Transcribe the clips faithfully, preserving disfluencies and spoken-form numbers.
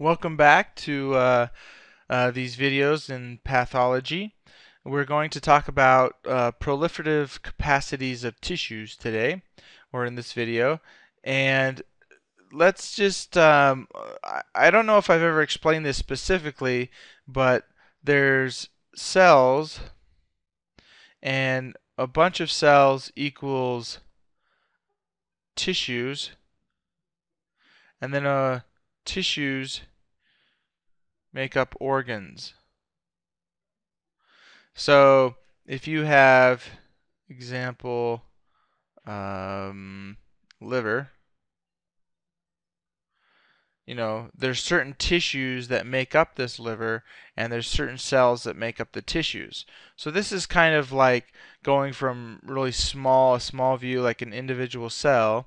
Welcome back to uh, uh, these videos in pathology. We're going to talk about uh, proliferative capacities of tissues today, or in this video. And let's just, um, I don't know if I've ever explained this specifically, but there's cells, and a bunch of cells equals tissues, and then uh, tissues make up organs. So if you have, example, um, liver, you know, there's certain tissues that make up this liver, and there's certain cells that make up the tissues. So this is kind of like going from really small, a small view, like an individual cell,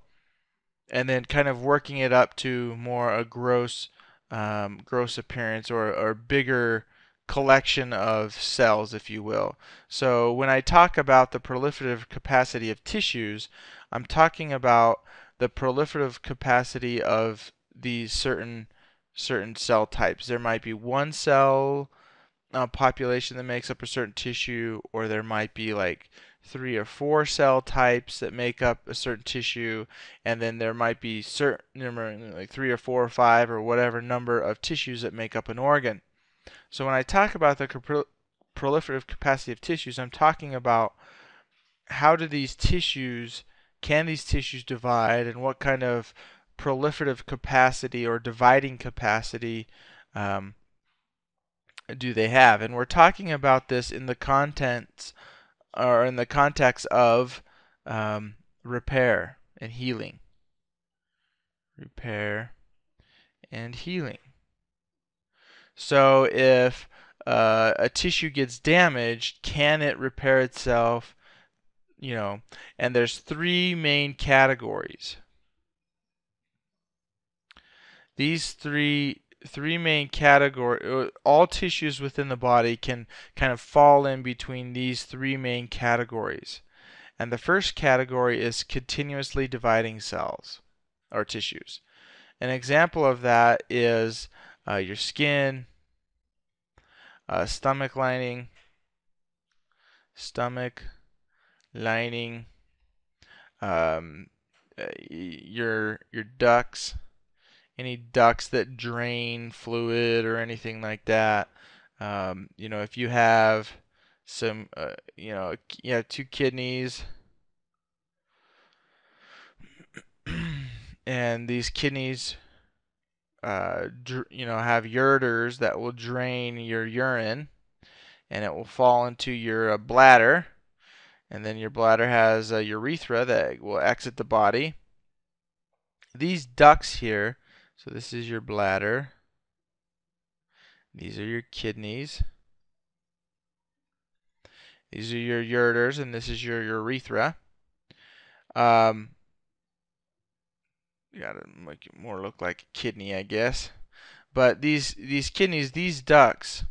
and then kind of working it up to more a gross, um, gross appearance, or or bigger collection of cells, if you will. So when I talk about the proliferative capacity of tissues, I'm talking about the proliferative capacity of these certain certain cell types. There might be one cell uh, population that makes up a certain tissue, or there might be like three or four cell types that make up a certain tissue, and then there might be certain like three or four or five or whatever number of tissues that make up an organ. So when I talk about the pro proliferative capacity of tissues, I'm talking about how do these tissues, can these tissues divide, and what kind of proliferative capacity or dividing capacity um, do they have. And we're talking about this in the contents or in the context of um, repair and healing. Repair and healing. So if uh, a tissue gets damaged, can it repair itself? You know, and there's three main categories. These three three main categories, all tissues within the body can kind of fall in between these three main categories. And the first category is continuously dividing cells or tissues. An example of that is uh, your skin, uh, stomach lining, stomach lining, um, your your ducts, any ducts that drain fluid or anything like that. Um, you know, if you have some, uh, you know, you have two kidneys, and these kidneys, uh, dr you know, have ureters that will drain your urine, and it will fall into your uh, bladder, and then your bladder has a urethra that will exit the body. These ducts here, so this is your bladder, these are your kidneys, these are your ureters, and this is your urethra. Um, you gotta make it more look like a kidney, I guess. But these, these kidneys, these ducts,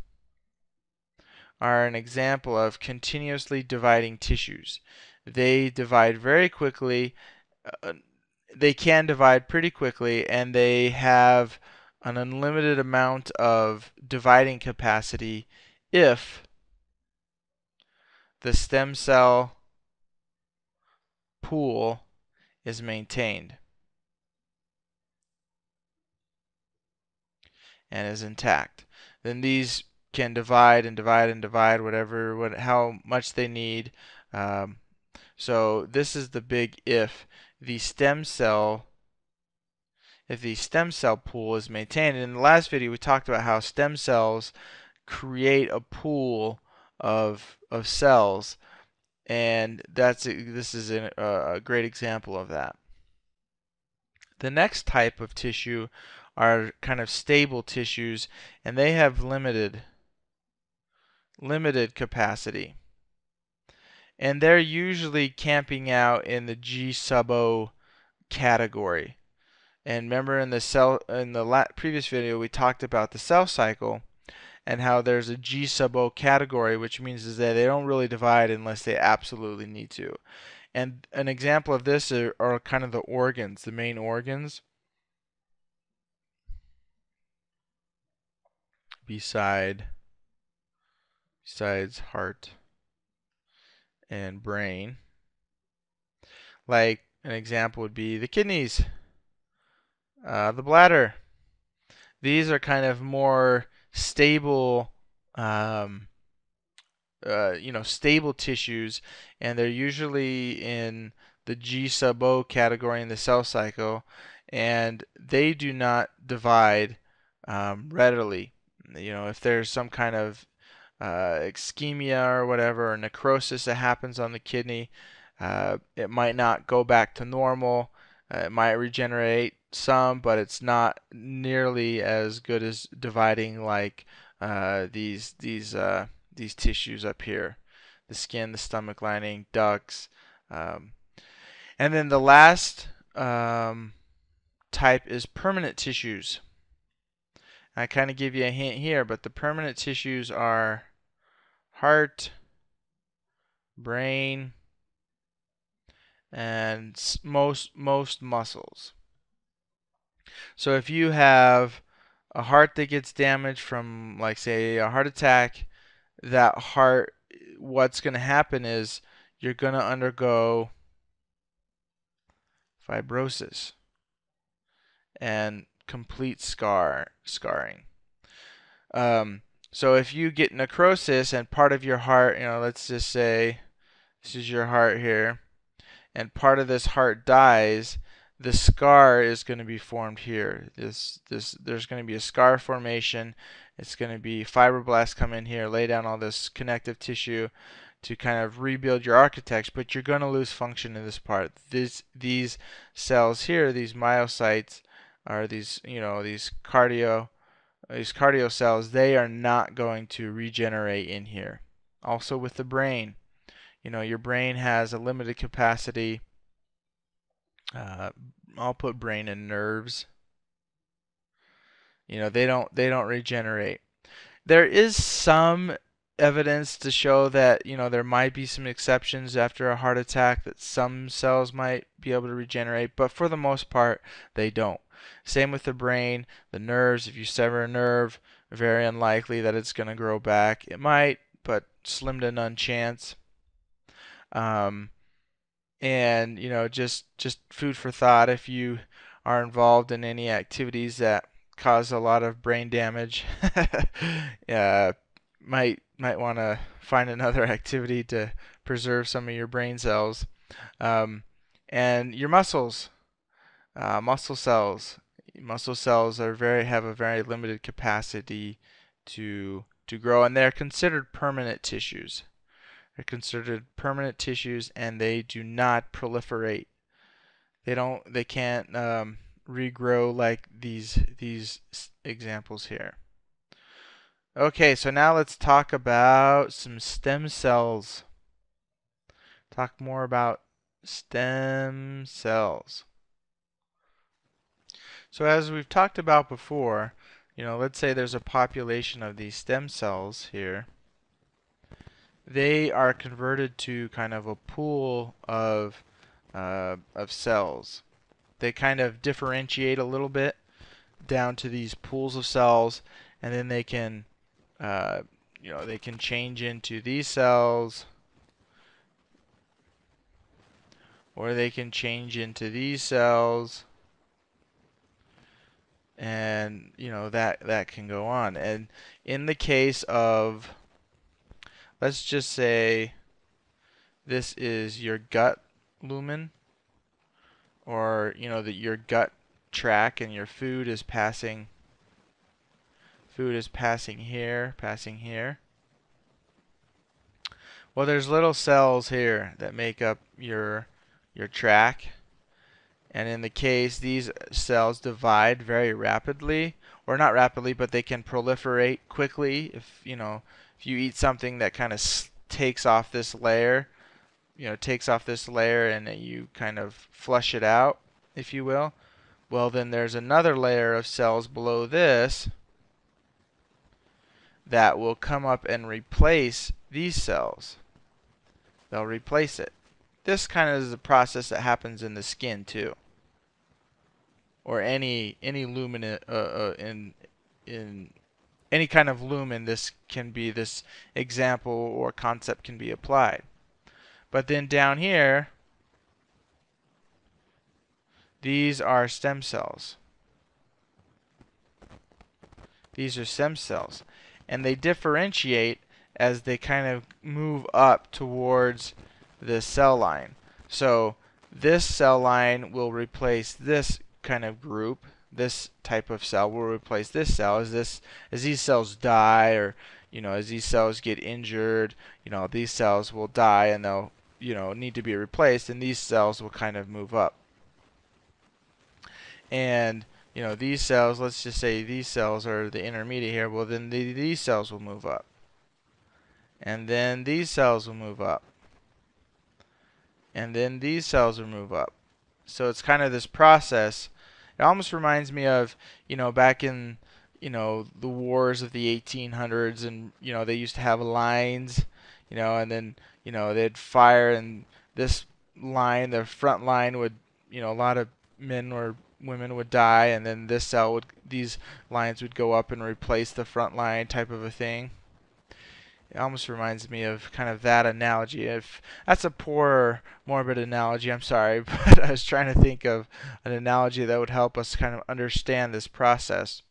are an example of continuously dividing tissues. They divide very quickly. Uh, They can divide pretty quickly, and they have an unlimited amount of dividing capacity if the stem cell pool is maintained and is intact. Then these can divide and divide and divide whatever, what, how much they need. Um, so this is the big if. The stem cell, if the stem cell pool is maintained. And in the last video, we talked about how stem cells create a pool of of cells, and that's this is a, a great example of that. The next type of tissue are kind of stable tissues, and they have limited limited capacity. And they're usually camping out in the G sub O category. And remember, in the cell, in the la previous video, we talked about the cell cycle and how there's a G sub O category, which means is that they don't really divide unless they absolutely need to. And an example of this are, are kind of the organs, the main organs. beside, besides heart and brain. Like an example would be the kidneys, uh, the bladder. These are kind of more stable, um, uh, you know, stable tissues, and they're usually in the G sub O category in the cell cycle, and they do not divide um, readily. You know, if there's some kind of uh, ischemia or whatever, or necrosis that happens on the kidney, uh, it might not go back to normal. Uh, it might regenerate some, but it's not nearly as good as dividing like uh, these these uh, these tissues up here, the skin, the stomach lining, ducts, um, and then the last um, type is permanent tissues. I kind of give you a hint here, but the permanent tissues are heart, brain, and most most muscles. So if you have a heart that gets damaged from, like, say, a heart attack, that heart, what's going to happen is you're going to undergo fibrosis and complete scar scarring. Um, so if you get necrosis and part of your heart, you know, let's just say this is your heart here, and part of this heart dies, the scar is going to be formed here. This, this, there's going to be a scar formation. It's going to be fibroblasts come in here, lay down all this connective tissue to kind of rebuild your architecture, but you're going to lose function in this part. This, these cells here, these myocytes, are these, you know, these cardio, these cardio cells, they are not going to regenerate in here. Also with the brain, you know, your brain has a limited capacity. Uh, I'll put brain and nerves. You know, they don't they don't regenerate. There is some evidence to show that, you know, there might be some exceptions after a heart attack that some cells might be able to regenerate, but for the most part they don't. Same with the brain, the nerves. If you sever a nerve, very unlikely that it's going to grow back. It might, but slim to none chance. Um, and you know, just just food for thought. If you are involved in any activities that cause a lot of brain damage, uh, might might want to find another activity to preserve some of your brain cells, um, and your muscles, uh, muscle cells. Muscle cells are very have a very limited capacity to to grow, and they're considered permanent tissues. They're considered permanent tissues, and they do not proliferate. They don't. They can't um, regrow like these these examples here. Okay, so now let's talk about some stem cells. Talk more about stem cells. So as we've talked about before, you know, let's say there's a population of these stem cells here. They are converted to kind of a pool of uh, of cells. They kind of differentiate a little bit down to these pools of cells, and then they can uh, you know, they can change into these cells, or they can change into these cells, and you know, that that can go on. And in the case of, let's just say this is your gut lumen, or you know, that your gut tract, and your food is passing food is passing here, passing here. Well, there's little cells here that make up your your tract, and in the case these cells divide very rapidly, or not rapidly, but they can proliferate quickly if you know If you eat something that kind of takes off this layer, you know, takes off this layer, and you kind of flush it out, if you will, well, then there's another layer of cells below this that will come up and replace these cells. They'll replace it. This kind of is the process that happens in the skin too, or any any lumen uh, uh, in in any kind of lumen, this can be, this example or concept can be applied. But then down here, these are stem cells. These are stem cells, and they differentiate as they kind of move up towards the cell line. So this cell line will replace this kind of group. This type of cell will replace this cell as this as these cells die, or you know, as these cells get injured, you know, these cells will die and they'll, you know, need to be replaced, and these cells will kind of move up. And you know, these cells, let's just say these cells are the intermediate here, well then the, these cells will move up. And then these cells will move up. And then these cells will move up. So it's kind of this process. It almost reminds me of, you know, back in, you know, the wars of the eighteen hundreds, and, you know, they used to have lines, you know, and then, you know, they'd fire, and this line, the front line would, you know, a lot of men or women would die, and then this cell would, these lines would go up and replace the front line, type of a thing. It almost reminds me of kind of that analogy. If that's a poor, morbid analogy, I'm sorry, but I was trying to think of an analogy that would help us kind of understand this process.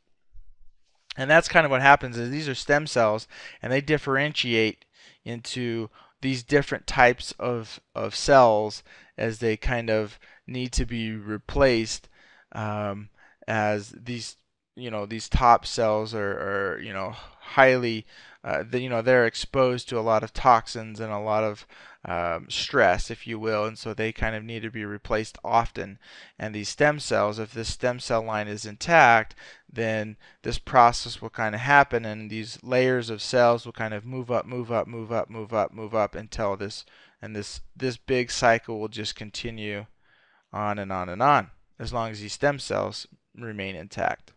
And that's kind of what happens, is these are stem cells, and they differentiate into these different types of, of cells as they kind of need to be replaced, um, as these, you know, these top cells are, are you know, highly, uh, the, you know, they're exposed to a lot of toxins and a lot of um, stress, if you will, and so they kind of need to be replaced often. And these stem cells, if this stem cell line is intact, then this process will kind of happen, and these layers of cells will kind of move up, move up, move up, move up, move up until this, and this, this big cycle will just continue on and on and on, as long as these stem cells remain intact.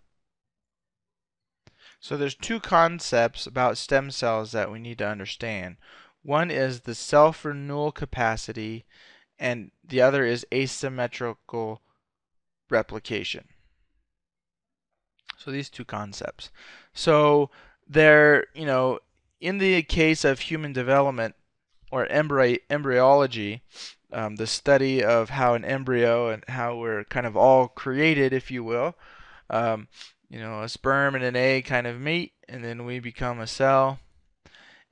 So there's two concepts about stem cells that we need to understand. One is the self-renewal capacity, and the other is asymmetrical replication. So these two concepts. So they're, you know, in the case of human development or embry embryology, um, the study of how an embryo and how we're kind of all created, if you will, um, you know, a sperm and an egg kind of meet, and then we become a cell.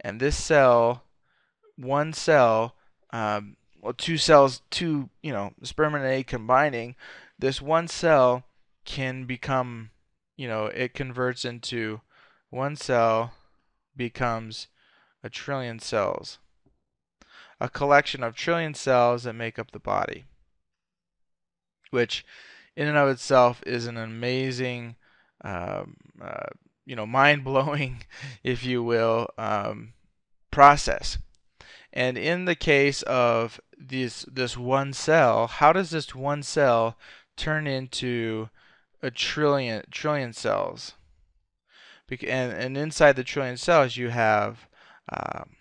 And this cell, one cell, um, well, two cells, two, you know, sperm and an egg combining, this one cell can become, you know, it converts into, one cell becomes a trillion cells, a collection of trillion cells that make up the body, which in and of itself is an amazing, Um, uh, you know, mind-blowing, if you will, um, process. And in the case of this this one cell, how does this one cell turn into a trillion trillion cells? Bec and and inside the trillion cells, you have um,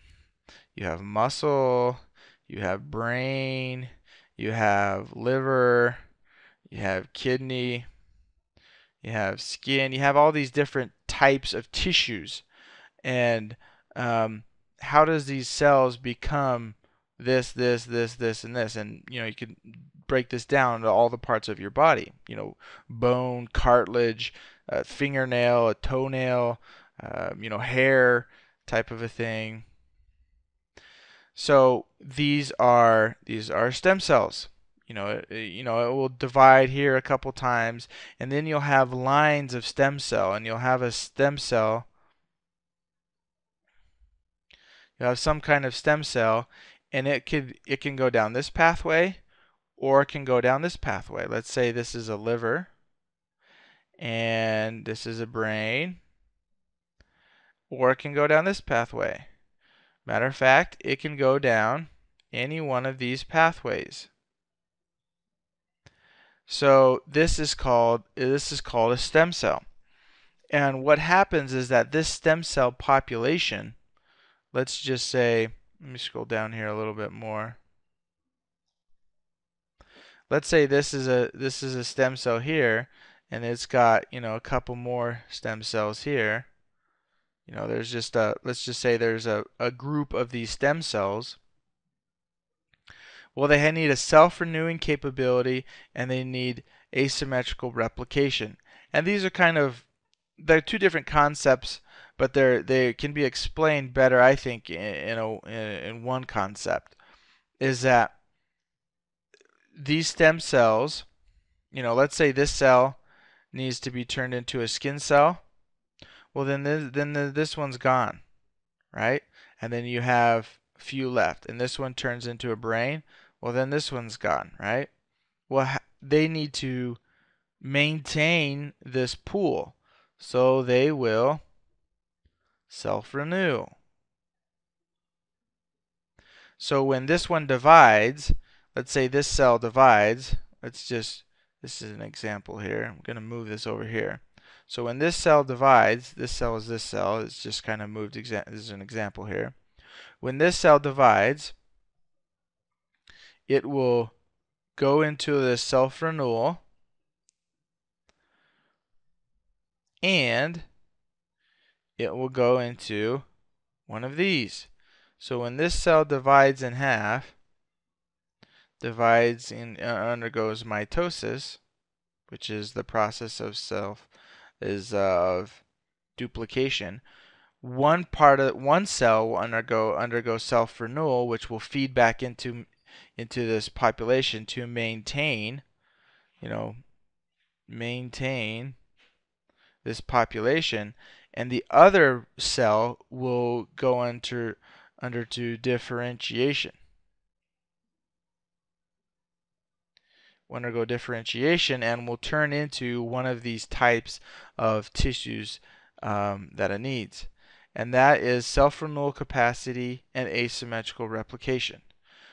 you have muscle, you have brain, you have liver, you have kidney. You have skin, you have all these different types of tissues. And um, how does these cells become this, this, this, this, and this? And, you know, you can break this down to all the parts of your body. You know, bone, cartilage, a fingernail, a toenail, uh, you know, hair type of a thing. So these are, these are stem cells. You know, it, you know, it will divide here a couple times, and then you'll have lines of stem cell, and you'll have a stem cell. You'll have some kind of stem cell, and it could it can go down this pathway, or it can go down this pathway. Let's say this is a liver, and this is a brain, or it can go down this pathway. Matter of fact, it can go down any one of these pathways. So this is called this is called a stem cell. And what happens is that this stem cell population, let's just say, let me scroll down here a little bit more. Let's say this is a this is a stem cell here, and it's got, you know, a couple more stem cells here. you know, there's just a, let's just say there's a, a group of these stem cells. Well, they need a self-renewing capability and they need asymmetrical replication. And these are kind of, they're two different concepts, but they're, they can be explained better, I think, in, a, in one concept, is that these stem cells, you know, let's say this cell needs to be turned into a skin cell. Well, then this, then the, this one's gone, right? And then you have few left, and this one turns into a brain. Well, then this one's gone, right? Well, they need to maintain this pool, so they will self-renew. So when this one divides, let's say this cell divides, let's just, this is an example here, I'm going to move this over here. So when this cell divides, this cell is this cell, it's just kind of moved, exa this is an example here. When this cell divides, it will go into the self-renewal, and it will go into one of these. So when this cell divides in half, divides and uh, undergoes mitosis, which is the process of self is uh, of duplication. One part of one cell will undergo undergo self renewal, which will feed back into into this population to maintain, you know, maintain this population, and the other cell will go under under to differentiation. Undergo differentiation and will turn into one of these types of tissues um, that it needs. And that is self-renewal capacity and asymmetrical replication.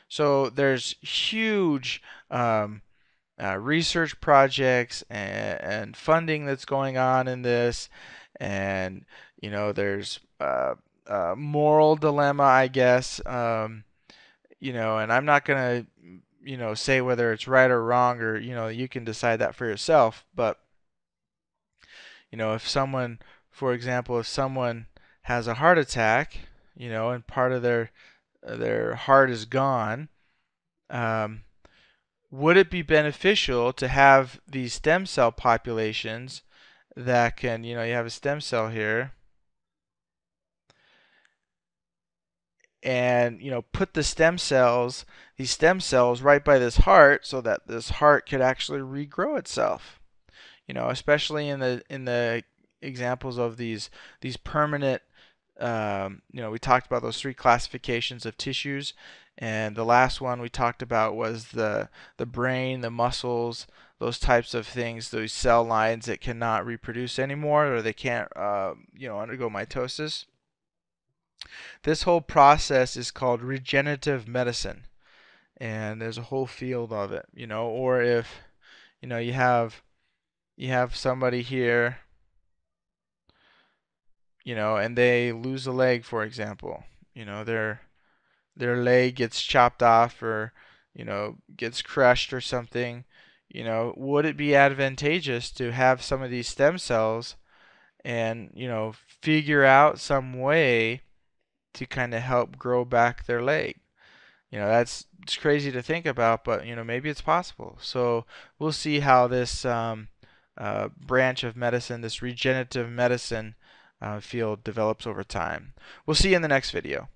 So there's huge um, uh, research projects and, and funding that's going on in this, and you know there's uh, a moral dilemma, I guess. Um, you know, and I'm not gonna you know say whether it's right or wrong, or you know you can decide that for yourself. But you know if someone, for example, if someone has a heart attack, you know, and part of their their heart is gone, um, would it be beneficial to have these stem cell populations that can, you know, you have a stem cell here, and you know, put the stem cells, these stem cells, right by this heart, so that this heart could actually regrow itself, you know, especially in the in the examples of these these permanent. Um, you know, we talked about those three classifications of tissues, and the last one we talked about was the the brain, the muscles, those types of things, those cell lines that cannot reproduce anymore, or they can't, uh, you know, undergo mitosis. This whole process is called regenerative medicine, and there's a whole field of it, you know. Or if, you know, you have you have somebody here, you know, and they lose a leg, for example, you know, their their leg gets chopped off, or, you know, gets crushed or something, you know, would it be advantageous to have some of these stem cells and, you know, figure out some way to kind of help grow back their leg? You know, that's, it's crazy to think about, but, you know, maybe it's possible. So we'll see how this um, uh, branch of medicine, this regenerative medicine, Uh, field develops over time. We'll see you in the next video.